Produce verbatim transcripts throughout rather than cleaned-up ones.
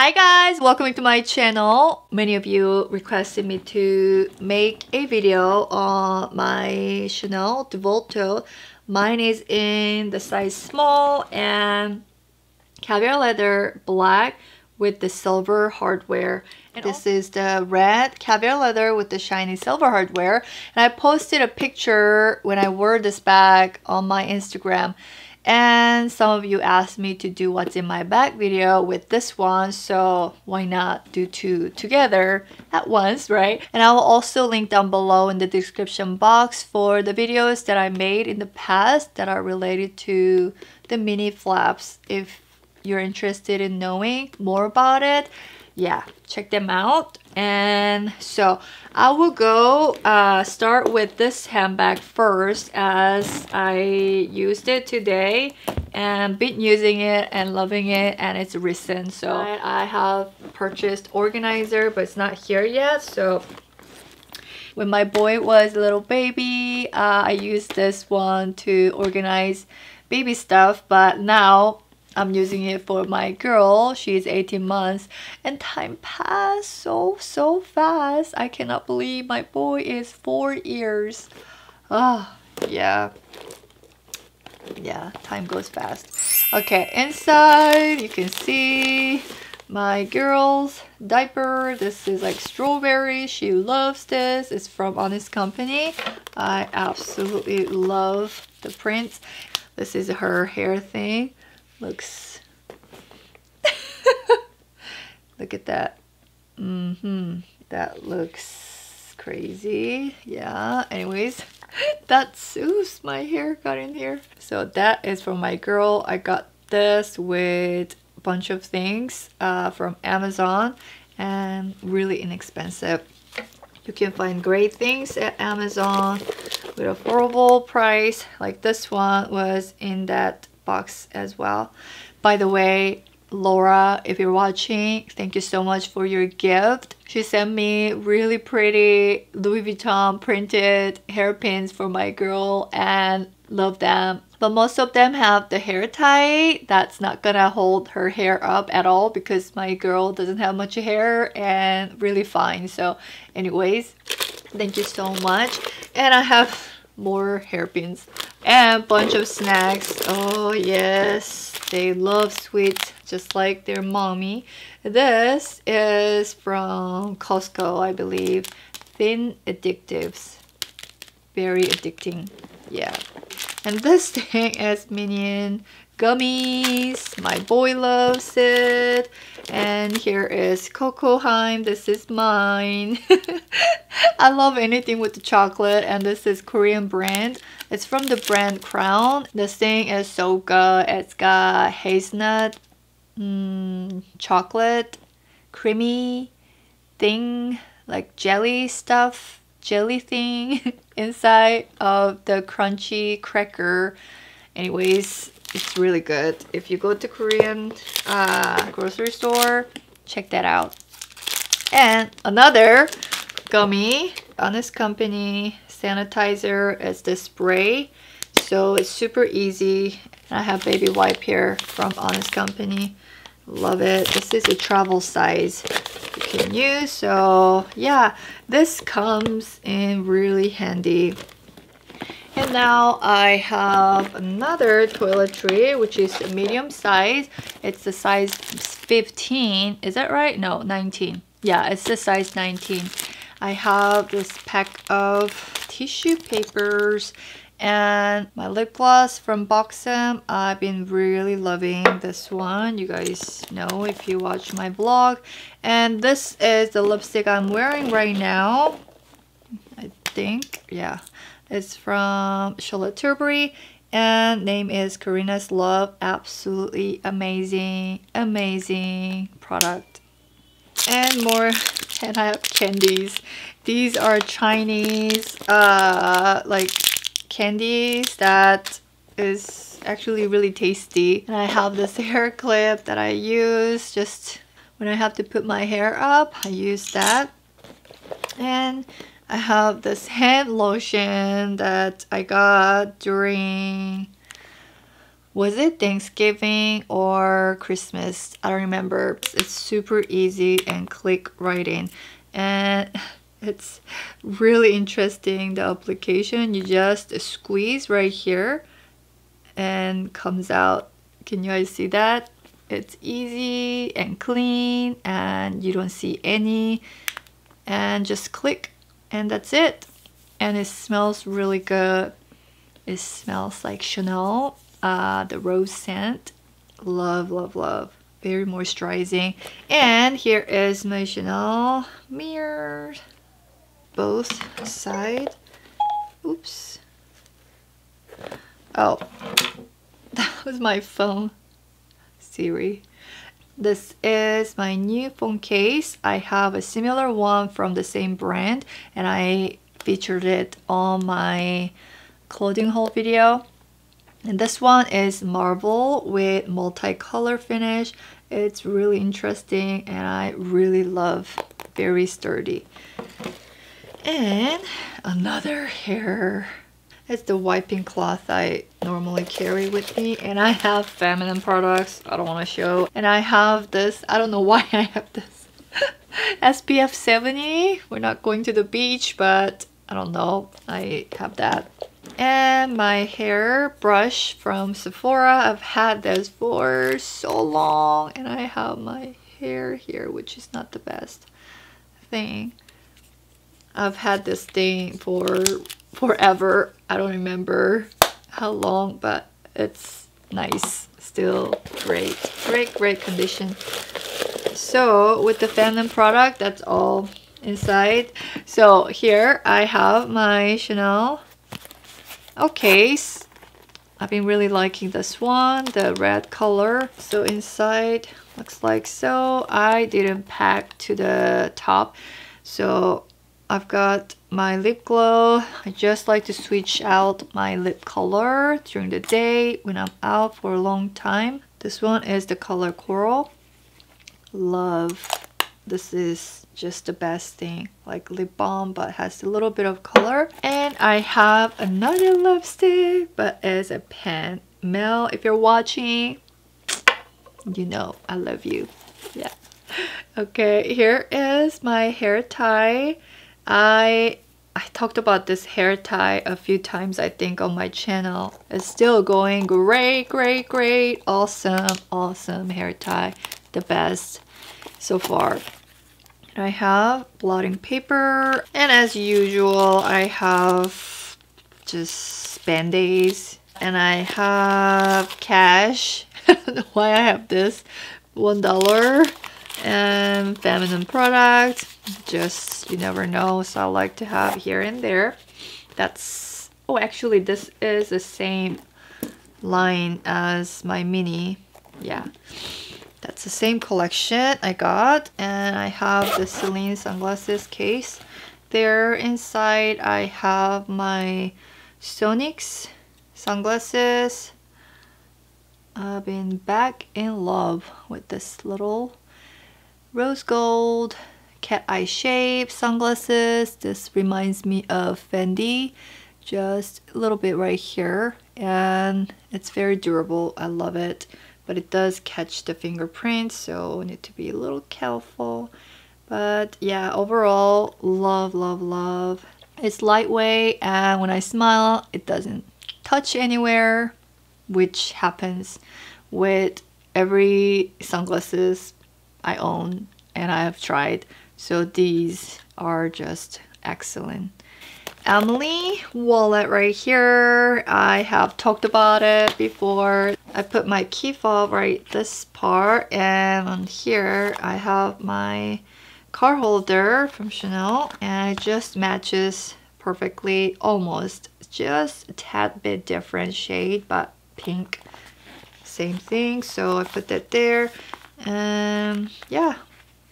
Hi guys, welcome back to my channel. Many of you requested me to make a video on my Chanel Deauville Tote. Mine is in the size small and caviar leather black with the silver hardware. And this is the red caviar leather with the shiny silver hardware. And I posted a picture when I wore this bag on my Instagram. And some of you asked me to do what's in my bag video with this one, so why not do two together at once, right? And I will also link down below in the description box for the videos that I made in the past that are related to the mini flaps. If you're interested in knowing more about it, yeah, check them out. And so I will go uh, start with this handbag first, as I used it today and been using it and loving it, and it's recent. So I have purchased organizer, but it's not here yet. So when my boy was a little baby, uh, I used this one to organize baby stuff, but now I'm using it for my girl. She's eighteen months and time passed so so fast. I cannot believe my boy is four years. Ah, oh, yeah yeah time goes fast. Okay, inside you can see my girl's diaper. This is like strawberry. She loves this. It's from Honest Company. I absolutely love the prints. This is her hair thing. Looks look at that. Mm-hmm that looks crazy. Yeah, anyways, that suits my hair got in here. So that is for my girl. I got this with a bunch of things uh, from Amazon, and really inexpensive. You can find great things at Amazon with affordable price. Like this one was in that box as well. By the way, Laura, if you're watching, thank you so much for your gift. She sent me really pretty Louis Vuitton printed hairpins for my girl, and love them. But most of them have the hair tie that's not gonna hold her hair up at all, because my girl doesn't have much hair and really fine. So anyways, thank you so much. And I have more hairpins and a bunch of snacks. Oh yes, they love sweets just like their mommy. This is from Costco, I believe. Thin addictives, very addicting. Yeah. And this thing is Minion gummies. My boy loves it. And here is Cocoheim. This is mine. I love anything with the chocolate, and this is Korean brand. It's from the brand Crown. This thing is so good. It's got hazelnut, mm, chocolate, creamy thing, like jelly stuff, jelly thing inside of the crunchy cracker. Anyways, it's really good. If you go to Korean uh, grocery store, check that out. And another gummy, Honest Company sanitizer is the spray. So it's super easy. And I have baby wipe here from Honest Company. Love it. This is a travel size you can use. So yeah, this comes in really handy. And now I have another toiletry, which is a medium size. It's the size fifteen. Is that right? No, nineteen. Yeah, it's the size nineteen. I have this pack of tissue papers and my lip gloss from Boxam. I've been really loving this one. You guys know if you watch my vlog. And this is the lipstick I'm wearing right now, I think. Yeah. It's from Charlotte Tilbury, and name is Karina's Love. Absolutely amazing, amazing product. And more, and I have candies. These are Chinese uh, like candies that is actually really tasty. And I have this hair clip that I use just when I have to put my hair up. I use that. And I have this hand lotion that I got during was it Thanksgiving or Christmas? I don't remember. It's super easy and click right in. And it's really interesting, the application. You just squeeze right here and comes out. Can you guys see that? It's easy and clean and you don't see any, and just click and that's it. And it smells really good. It smells like Chanel, uh, the rose scent. Love, love, love. Very moisturizing. And here is my Chanel mirror. Both sides. Oops. Oh, that was my phone. Siri. This is my new phone case. I have a similar one from the same brand and I featured it on my clothing haul video. And this one is marble with multicolor finish. It's really interesting and I really love. Very sturdy. And another hair. It's the wiping cloth I normally carry with me, and I have feminine products I don't want to show. And I have this, I don't know why I have this, S P F seventy. We're not going to the beach, but I don't know, I have that. And my hair brush from Sephora. I've had this for so long, and I have my hair here, which is not the best thing. I've had this thing for forever. I don't remember how long, but it's nice. Still great, great, great condition. So with the feminine product, that's all inside. So here I have my Chanel case. I've been really liking this one, the red color. So inside looks like so. I didn't pack to the top. So I've got my lip glow. I just like to switch out my lip color during the day when I'm out for a long time. This one is the color Coral. Love. This is just the best thing. Like lip balm, but has a little bit of color. And I have another lipstick, but it's a pen. Mel, if you're watching, you know I love you. Yeah. Okay, here is my hair tie. I I talked about this hair tie a few times, I think, on my channel. It's still going great, great, great. Awesome, awesome hair tie. The best so far. And I have blotting paper. And as usual, I have just band-aids. And I have cash. I don't know why I have this. one dollar. And feminine product, just you never know, so I like to have here and there. That's, oh, actually this is the same line as my mini. Yeah, that's the same collection I got. And I have the Celine sunglasses case there. Inside I have my Sonics sunglasses. I've been back in love with this little rose gold cat eye shape sunglasses. This reminds me of Fendi, just a little bit right here, and it's very durable. I love it, but it does catch the fingerprints, so I need to be a little careful. But yeah, overall, love, love, love. It's lightweight, and when I smile, it doesn't touch anywhere, which happens with every sunglasses I own and I have tried. So these are just excellent. Emily wallet right here. I have talked about it before. I put my key fob right this part, and on here I have my card holder from Chanel, and it just matches perfectly, almost. Just a tad bit different shade, but pink, same thing. So I put that there. Um yeah,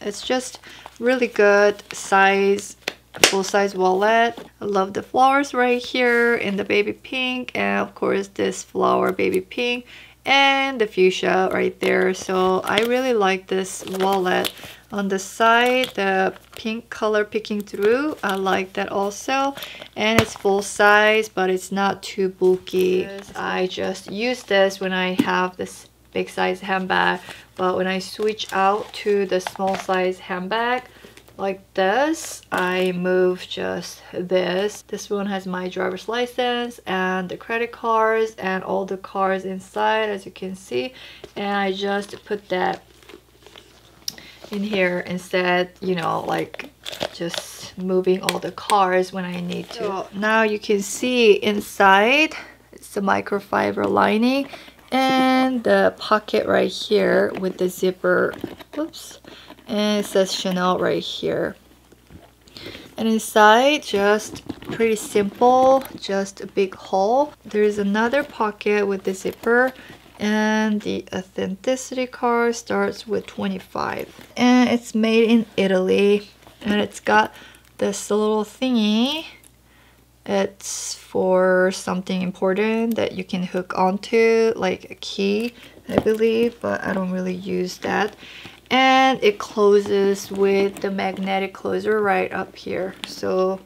it's just really good size, full size wallet. I love the flowers right here in the baby pink, and of course this flower baby pink, and the fuchsia right there. So I really like this wallet. On the side, the pink color peeking through, I like that also. And it's full size, but it's not too bulky. I just use this when I have this big size handbag, but when I switch out to the small size handbag like this, I move just this. This one has my driver's license and the credit cards and all the cards inside, as you can see, and I just put that in here instead, you know, like just moving all the cards when I need to. So now you can see inside it's the microfiber lining and the pocket right here with the zipper. Oops. And it says Chanel right here. And inside, just pretty simple, just a big hole. There's another pocket with the zipper. And the authenticity card starts with twenty-five. And it's made in Italy. And it's got this little thingy. It's for something important that you can hook onto, like a key, I believe. But I don't really use that. And it closes with the magnetic closer right up here. So,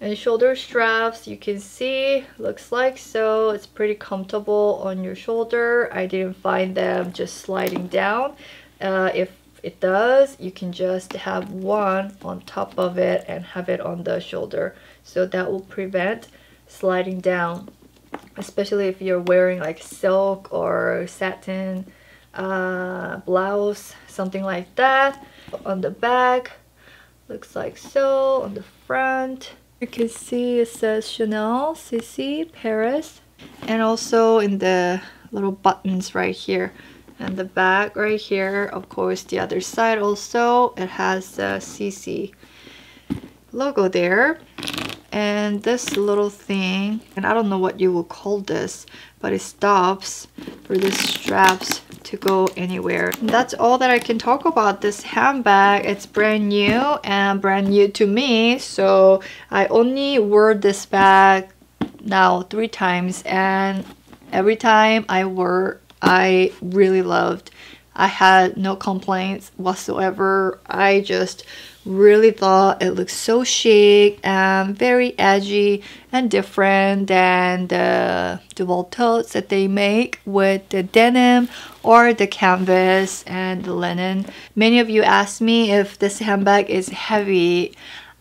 and shoulder straps, you can see, looks like so. It's pretty comfortable on your shoulder. I didn't find them just sliding down. Uh, if it does, you can just have one on top of it and have it on the shoulder. So that will prevent sliding down, especially if you're wearing like silk or satin uh, blouse, something like that. On the back, looks like so. On the front, you can see it says Chanel, C C, Paris, and also in the little buttons right here. And the back right here, of course, the other side also, it has the C C logo there. And this little thing, and I don't know what you will call this, but it stops for the straps to go anywhere. And that's all that I can talk about this handbag. It's brand new and brand new to me, so I only wore this bag now three times, and every time I wore, I really loved. I had no complaints whatsoever. I just really thought it looked so chic and very edgy and different than the Deauville totes that they make with the denim or the canvas and the linen. Many of you asked me if this handbag is heavy.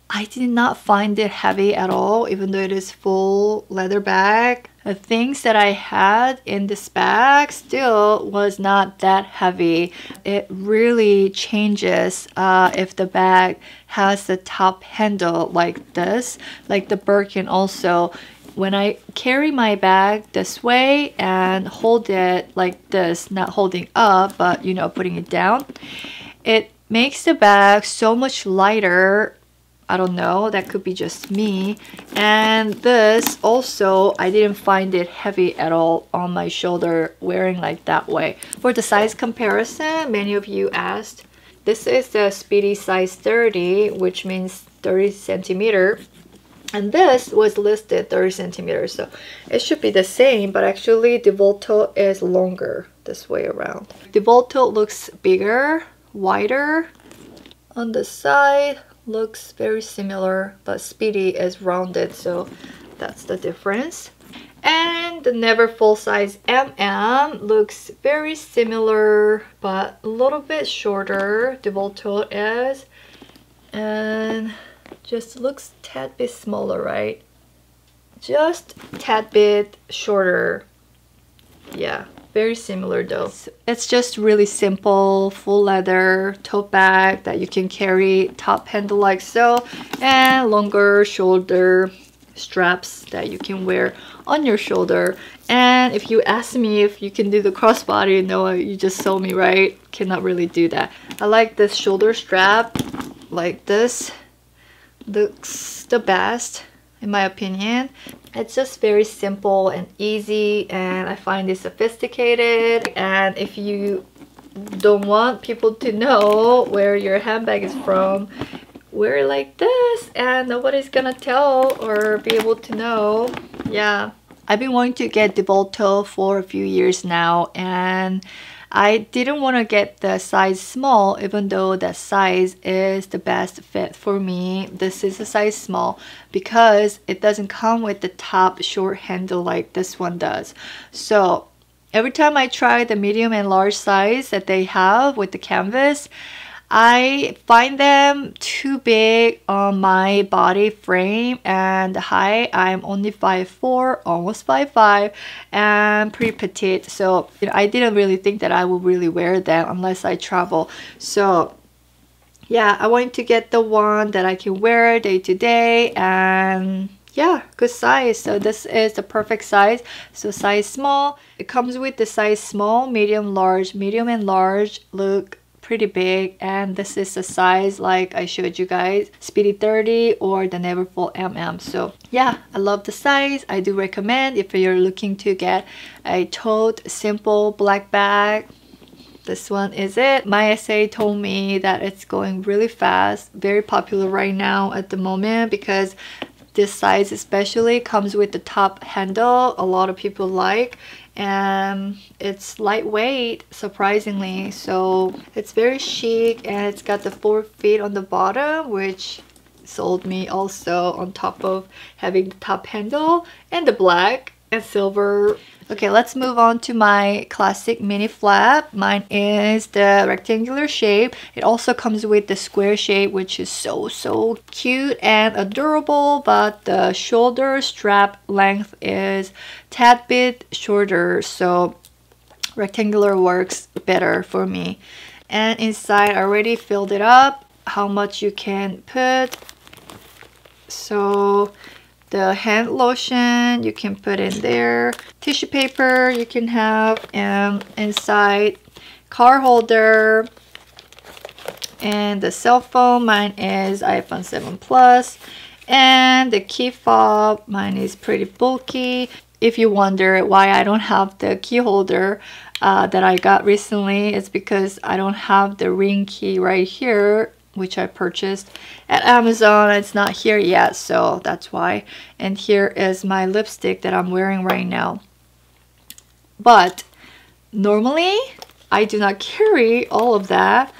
I did not find it heavy at all, even though it is full leather bag. The things that I had in this bag still was not that heavy. It really changes uh, if the bag has the top handle like this, like the Birkin also. When I carry my bag this way and hold it like this, not holding up, but you know, putting it down, it makes the bag so much lighter. I don't know, that could be just me. And this also, I didn't find it heavy at all on my shoulder wearing like that way. For the size comparison, many of you asked. This is the Speedy size thirty, which means thirty centimeter. And this was listed thirty centimeters, so it should be the same, but actually Deauville Tote is longer this way around. Deauville Tote looks bigger, wider. On the side, looks very similar, but Speedy is rounded, so that's the difference. And the Neverfull size M M looks very similar, but a little bit shorter. Deauville Tote is, and just looks tad bit smaller, right? Just tad bit shorter. Yeah, very similar though. It's just really simple, full leather tote bag that you can carry, top handle like so, and longer shoulder straps that you can wear on your shoulder. And if you ask me if you can do the crossbody, no, you just saw me, right? Cannot really do that. I like this shoulder strap like this. Looks the best in my opinion. It's just very simple and easy, and I find it sophisticated. And if you don't want people to know where your handbag is from, wear it like this and nobody's gonna tell or be able to know. Yeah, I've been wanting to get Deauville Tote for a few years now, and I didn't want to get the size small, even though that size is the best fit for me. This is a size small because it doesn't come with the top short handle like this one does. So every time I try the medium and large size that they have with the canvas, I find them too big on my body frame and height. I'm only five four, almost five five, and pretty petite. So you know, I didn't really think that I would really wear them unless I travel. So yeah, I wanted to get the one that I can wear day to day, and yeah, good size. So this is the perfect size. So size small. It comes with the size small, medium, large. Medium and large look pretty big, and this is the size like I showed you guys, Speedy thirty or the Neverfull M M. So yeah, I love the size. I do recommend if you're looking to get a tote, simple black bag, this one is it. My S A told me that it's going really fast, very popular right now at the moment, because this size especially comes with the top handle, a lot of people like, and it's lightweight surprisingly, so it's very chic, and it's got the four feet on the bottom, which sold me also, on top of having the top handle and the black and silver. Okay, let's move on to my classic mini flap. Mine is the rectangular shape. It also comes with the square shape, which is so so cute and adorable, but the shoulder strap length is tad bit shorter, so rectangular works better for me. And inside I already filled it up how much you can put. So the hand lotion you can put in there, tissue paper you can have, and inside card holder and the cell phone. Mine is iPhone seven plus, and the key fob. Mine is pretty bulky. If you wonder why I don't have the key holder uh, that I got recently, it's because I don't have the ring key right here, which I purchased at Amazon. It's not here yet, so that's why. And here is my lipstick that I'm wearing right now. But normally I do not carry all of that.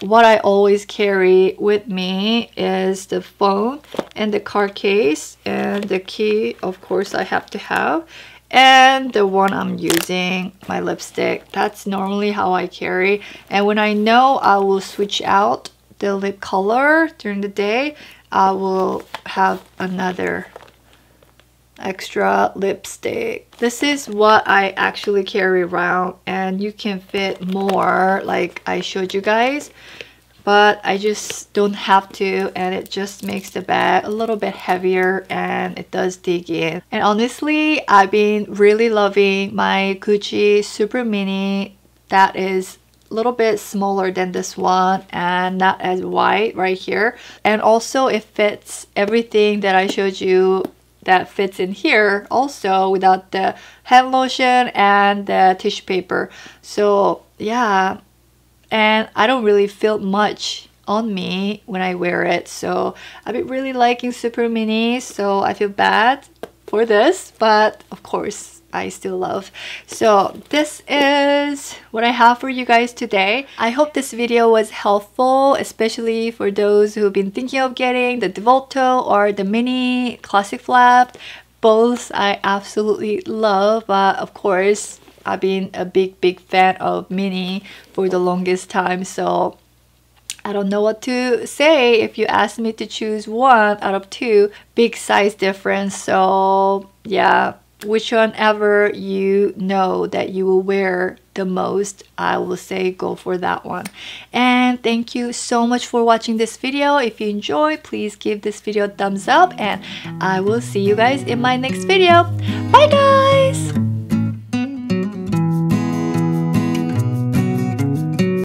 What I always carry with me is the phone and the card case, and the key of course I have to have, and the one I'm using, my lipstick. That's normally how I carry. And when I know I will switch out the lip color during the day, I will have another extra lipstick. This is what I actually carry around, and you can fit more like I showed you guys, but I just don't have to, and it just makes the bag a little bit heavier, and it does dig in. And honestly, I've been really loving my Gucci Super Mini that is little bit smaller than this one and not as wide right here, and also it fits everything that I showed you that fits in here also, without the hand lotion and the tissue paper. So yeah, and I don't really feel much on me when I wear it, so I've been really liking Super Mini. So I feel bad for this, but of course I still love. So this is what I have for you guys today. I hope this video was helpful, especially for those who've been thinking of getting the Deauville Tote or the mini classic flap. Both I absolutely love, but of course I've been a big big fan of mini for the longest time, so I don't know what to say if you asked me to choose one out of two. Big size difference. So yeah, which one ever you know that you will wear the most, I will say go for that one. And thank you so much for watching this video. If you enjoyed, please give this video a thumbs up, and I will see you guys in my next video.